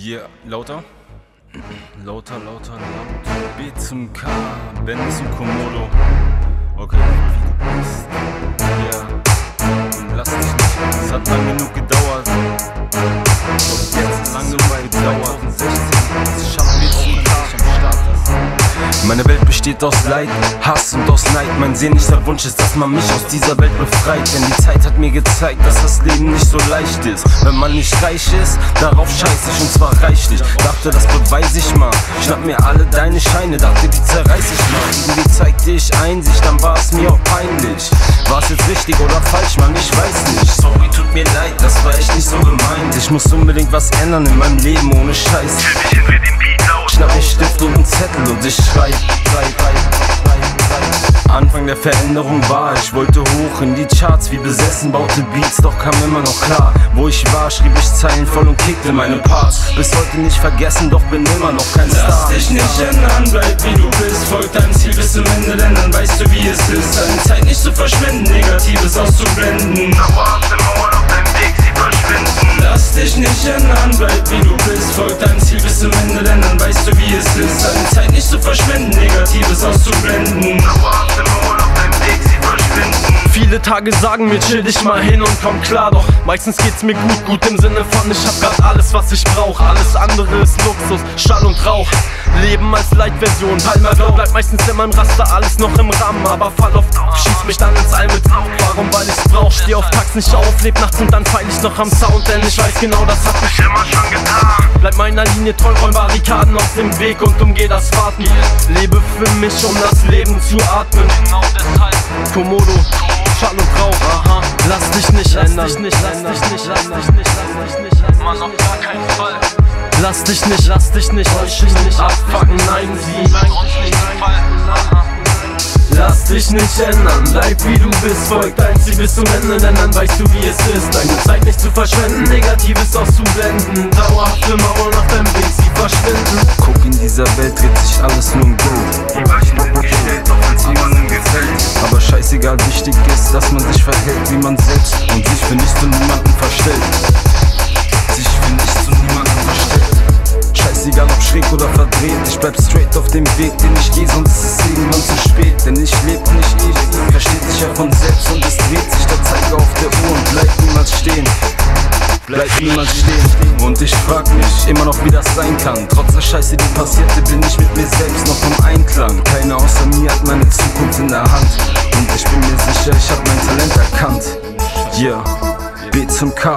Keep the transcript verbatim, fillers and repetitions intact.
Hier, yeah. Lauter. Lauter, lauter, lauter. B zum K, Ben zum Komodo. Okay, wie du bist. Ja, und lass dich nicht. Es hat lang genug gedauert. Doch jetzt lange weit gedauert. Es schafft mich auch, wenn ich am Start ist. Meine Welt besteht aus Leid, Hass und aus Neid. Mein sehnlichster Wunsch ist, dass man mich aus dieser Welt befreit. Denn die Zeit hat mir gezeigt, dass das Leben nicht so leicht ist. Wenn man nicht reich ist, darauf scheiß ich, und zwar reichlich. Dachte, das beweis ich mal. Schnapp mir alle deine Scheine, dachte, die zerreiß ich mal. Irgendwie zeigte ich Einsicht, dann war es mir auch peinlich. War es jetzt richtig oder falsch, Mann, ich weiß nicht. Sorry, tut mir leid, das war echt nicht so gemeint. Ich muss unbedingt was ändern in meinem Leben, ohne Scheiß. Schnapp mir Stift und einen Zettel und ich schreib. Anfang der Veränderung war, ich wollte hoch in die Charts wie besessen, baute Beats, doch kam immer noch klar, wo ich war, schrieb ich Zeilen voll und kickte meine Parts. Bis heute nicht vergessen, doch bin immer noch kein Star. Lass dich nicht ändern, bleib wie du bist, folg deinem Ziel bis zum Ende, denn dann weißt du, wie es ist. Deine Zeit nicht zu verschwenden, Negatives auszublenden. Lass dich nicht ändern, bleib wie du bist, folg deinem Ziel bis zum Ende, denn dann weißt du, wie es ist. Deine Zeit nicht zu verschwenden, Negatives auszublenden. Viele Tage sagen mir, chill dich mal hin und komm klar, doch meistens geht's mir gut, gut im Sinne von, ich hab grad alles, was ich brauch. Alles andere ist Luxus, Schall und Rauch. Leben als Light-Version, Palmer Blau. Bleibt meistens in meinem Raster, alles noch im Rahmen, aber fall auf, schieß mich dann ins All mit Rauch. Warum? Weil ich's brauch, steh auf Tags nicht auf, leb nachts und dann feil ich noch am Sound, denn ich weiß genau, das hat mich immer schon getan. Bleib meiner Linie treu, räum Barrikaden aus dem Weg und umgeh das Warten. Lebe für mich, um das Leben zu atmen. Genau deshalb Komodo, Schall und Rauch. Aha. Lass dich nicht ändern. Lass dich nicht, lass dich nicht, lass dich nicht, lass dich nicht. Mann, auf gar keinen Fall. Lass dich nicht, lass dich nicht, lass dich nicht abfacken. Nein, sie mein Grund nicht gefallen. Lass dich nicht ändern, bleib wie du bist, folg dein Ziel bis zum Ende, denn dann weißt du, wie es ist. Deine Zeit nicht zu verschwenden, Negatives auszublenden. Dauerhafte Mauern auf deinem Weg, sie verschwinden. Guck, in dieser Welt dreht sich alles nur um Gold. Die Weichen sind gestellt, doch als niemandem gefällt. Aber scheißegal, wichtig ist, dass man sich verhält wie man selbst und sich für nichts und niemanden verstellt. Oder verdreht, ich bleib straight auf dem Weg, den ich geh, sonst ist es irgendwann zu spät. Denn ich leb nicht ich, versteht sich ja von selbst und es dreht sich der Zeiger auf der Uhr und bleibt niemals stehen. Bleibt niemals stehen. Und ich frag mich immer noch, wie das sein kann. Trotz der Scheiße, die passierte, bin ich mit mir selbst noch im Einklang. Keiner außer mir hat meine Zukunft in der Hand. Und ich bin mir sicher, ich hab mein Talent erkannt. Yeah, B zum K.